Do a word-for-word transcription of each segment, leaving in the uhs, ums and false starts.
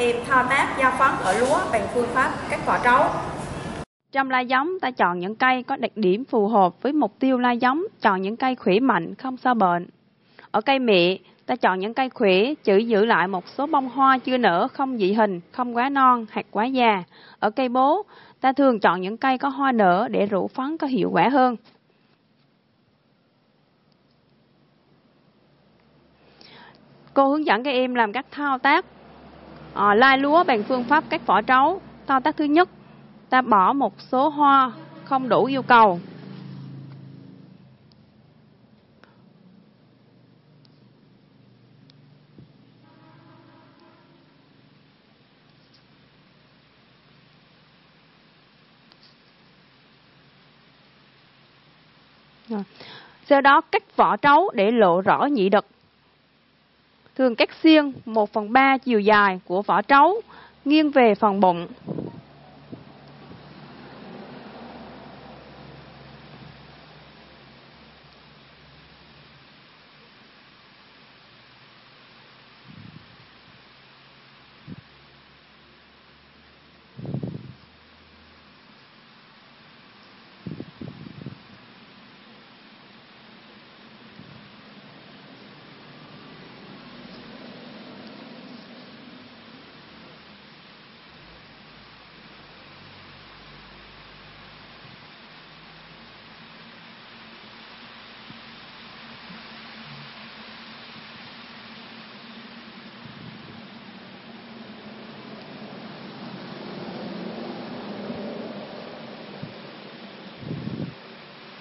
em thao tác gia phấn ở lúa bằng phương pháp cắt vỏ trấu. Trong lai giống, ta chọn những cây có đặc điểm phù hợp với mục tiêu lai giống, chọn những cây khỏe mạnh, không sao bệnh. Ở cây mẹ, ta chọn những cây khỏe, chỉ giữ lại một số bông hoa chưa nở, không dị hình, không quá non, hạt quá già. Ở cây bố, ta thường chọn những cây có hoa nở để rủ phấn có hiệu quả hơn. Cô hướng dẫn các em làm các thao tác à, lai lúa bằng phương pháp cắt vỏ trấu. Thao tác thứ nhất, ta bỏ một số hoa không đủ yêu cầu. Rồi. Sau đó cắt vỏ trấu để lộ rõ nhị đực. Thường cắt xiên một phần ba chiều dài của vỏ trấu, nghiêng về phần bụng.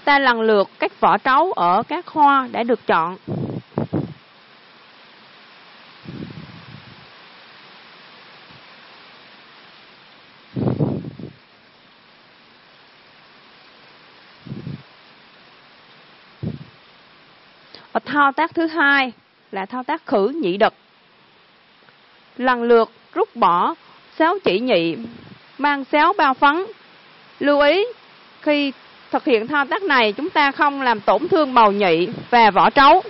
Ta lần lượt cắt vỏ trấu ở các hoa đã được chọn. Ở thao tác thứ hai là thao tác khử nhị đực. Lần lượt rút bỏ sáu chỉ nhị, mang sáu bao phấn. Lưu ý khi thực hiện thao tác này, chúng ta không làm tổn thương bầu nhị và vỏ trấu.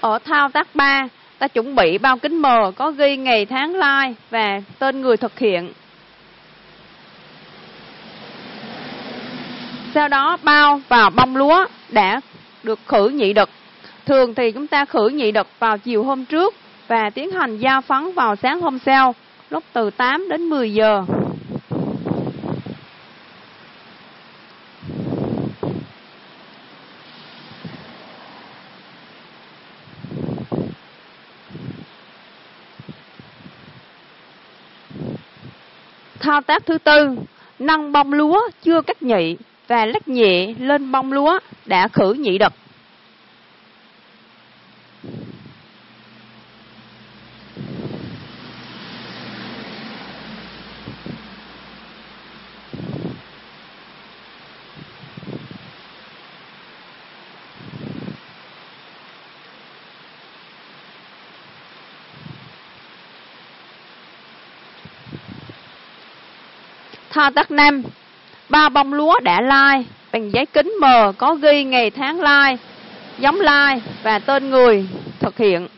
Ở thao tác ba, ta chuẩn bị bao kính mờ có ghi ngày tháng lai và tên người thực hiện. Sau đó bao vào bông lúa đã được khử nhị đực. Thường thì chúng ta khử nhị đực vào chiều hôm trước và tiến hành gia phấn vào sáng hôm sau, lúc từ tám đến mười giờ. Thao tác thứ tư, nâng bông lúa chưa cắt nhị và lắc nhẹ lên bông lúa đã khử nhị đực. Thao tác năm, ba bông lúa đã lai bằng giấy kính mờ có ghi ngày tháng lai, giống lai và tên người thực hiện.